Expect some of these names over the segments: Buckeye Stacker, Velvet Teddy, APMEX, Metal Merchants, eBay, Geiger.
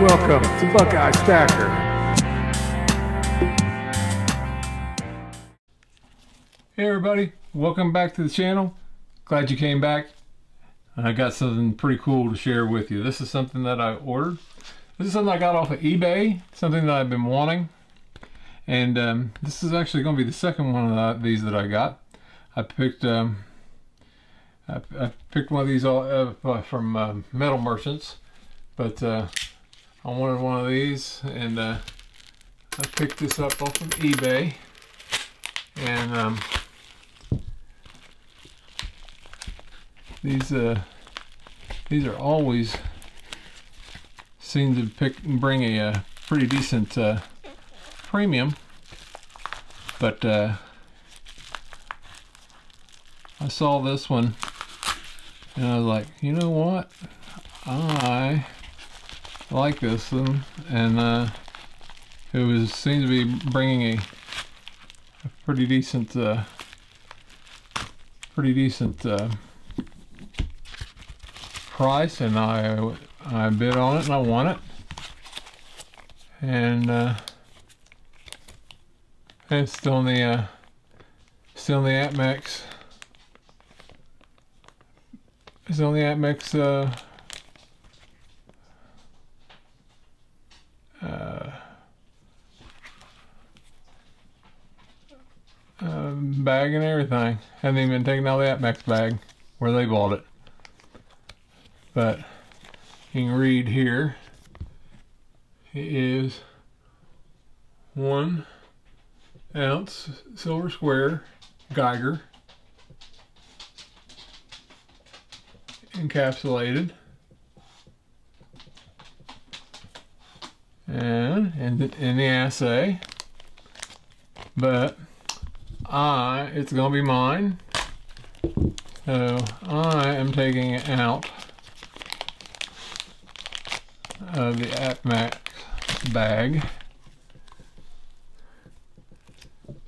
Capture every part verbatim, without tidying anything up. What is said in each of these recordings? Welcome to Buckeye Stacker. Hey everybody, welcome back to the channel. Glad you came back. I got something pretty cool to share with you. This is something that I ordered. This is something I got off of eBay, something that I've been wanting. And um, this is actually going to be the second one of these that I got. I picked um, I, I picked one of these all, uh, from uh, Metal Merchants, but uh, I wanted one of these, and uh, I picked this up off of eBay. And um, these uh, these are always seem to pick and bring a, a pretty decent uh, premium, but uh, I saw this one and I was like, you know what, I like this one, and uh, it was seemed to be bringing a, a pretty decent, uh, pretty decent uh, price, and I I bid on it and I won it, and uh, and it's still in the uh, still in the APMEX. It's on the APMEX uh, uh, uh, bag and everything. Hadn't even taken out the APMEX bag where they bought it. But you can read here. It is one ounce silver square Geiger, encapsulated, and in the, in the assay, but I it's gonna be mine, so I am taking it out of the APMEX bag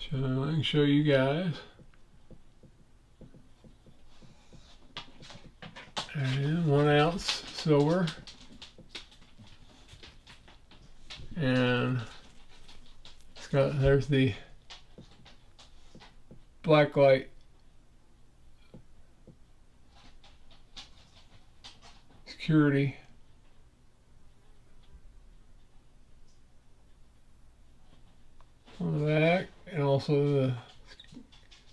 so I can show you guys. And one ounce silver, and it's got, there's the black light, security, on the back, and also the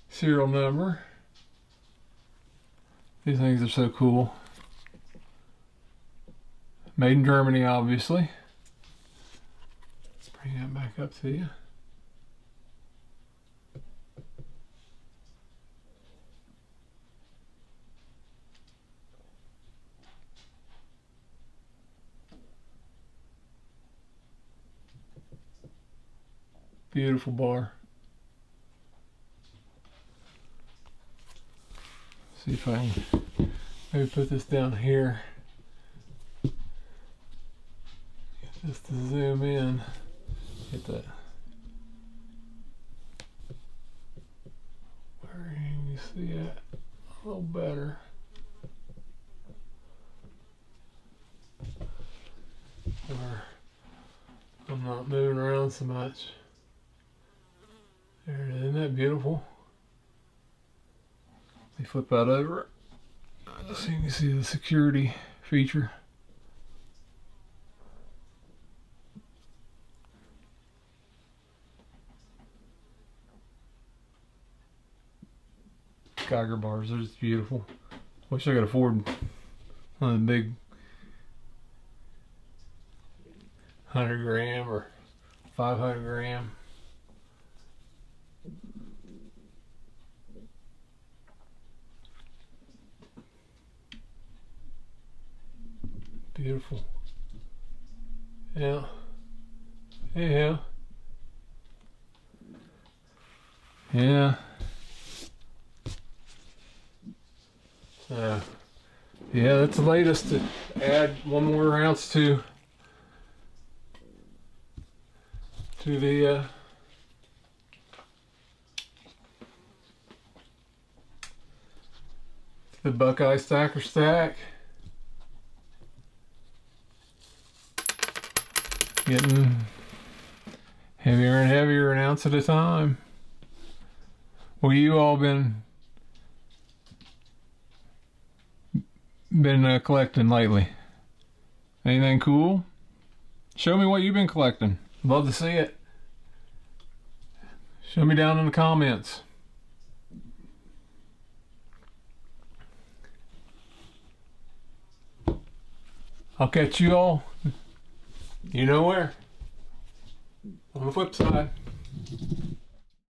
serial number. These things are so cool. Made in Germany, obviously. Let's bring that back up to you. Beautiful bar. See if I can maybe put this down here. Get this to zoom in. Get that. Where can you see it a little better? Or I'm not moving around so much. There it is. Isn't that beautiful? You flip that over so you can see the security feature. Geiger bars, they're just beautiful. Wish I could afford one of the big one hundred gram or five hundred gram. Beautiful. Yeah. Anyhow. Yeah. Uh, yeah, that's the latest to add one more ounce to to the uh, the Buckeye Stacker stack. Getting heavier and heavier, an ounce at a time. Well, you all been been uh, collecting lately? Anything cool? Show me what you've been collecting. Love to see it. Show me down in the comments. I'll catch you all, you know where, on the flip side.